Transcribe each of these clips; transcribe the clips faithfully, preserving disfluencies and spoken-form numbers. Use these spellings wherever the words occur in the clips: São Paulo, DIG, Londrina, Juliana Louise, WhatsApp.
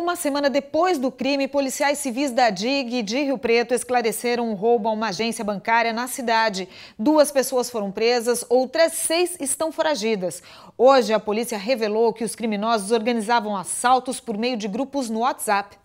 Uma semana depois do crime, policiais civis da D I G de Rio Preto esclareceram um roubo a uma agência bancária na cidade. Duas pessoas foram presas, outras seis estão foragidas. Hoje, a polícia revelou que os criminosos organizavam assaltos por meio de grupos no WhatsApp.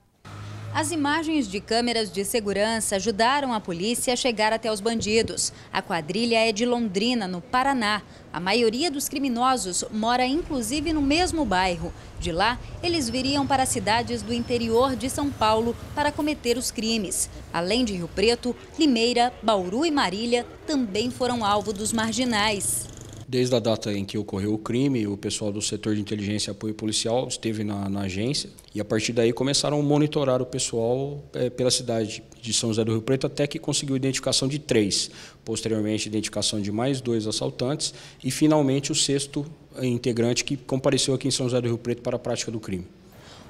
As imagens de câmeras de segurança ajudaram a polícia a chegar até os bandidos. A quadrilha é de Londrina, no Paraná. A maioria dos criminosos mora inclusive no mesmo bairro. De lá, eles viriam para cidades do interior de São Paulo para cometer os crimes. Além de Rio Preto, Limeira, Bauru e Marília também foram alvo dos marginais. Desde a data em que ocorreu o crime, o pessoal do setor de inteligência e apoio policial esteve na, na agência e a partir daí começaram a monitorar o pessoal é, pela cidade de São José do Rio Preto até que conseguiu a identificação de três, posteriormente a identificação de mais dois assaltantes e finalmente o sexto integrante que compareceu aqui em São José do Rio Preto para a prática do crime.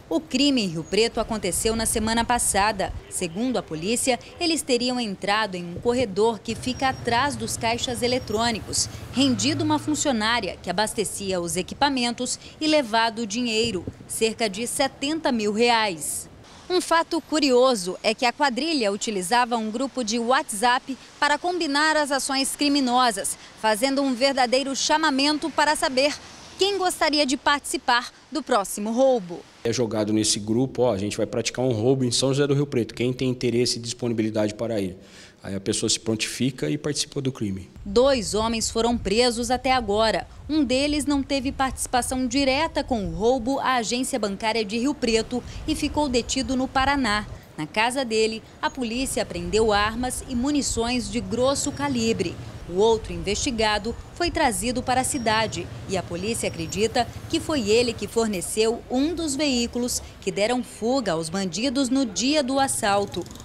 O crime em Rio Preto aconteceu na semana passada. Segundo a polícia, eles teriam entrado em um corredor que fica atrás dos caixas eletrônicos, rendido uma funcionária que abastecia os equipamentos e levado o dinheiro, cerca de setenta mil reais. Um fato curioso é que a quadrilha utilizava um grupo de WhatsApp para combinar as ações criminosas, fazendo um verdadeiro chamamento para saber quem gostaria de participar do próximo roubo. É jogado nesse grupo, ó, a gente vai praticar um roubo em São José do Rio Preto, quem tem interesse e disponibilidade para ir. Aí a pessoa se prontifica e participa do crime. Dois homens foram presos até agora. Um deles não teve participação direta com o roubo à agência bancária de Rio Preto e ficou detido no Paraná. Na casa dele, a polícia apreendeu armas e munições de grosso calibre. O outro investigado foi trazido para a cidade e a polícia acredita que foi ele que forneceu um dos veículos que deram fuga aos bandidos no dia do assalto.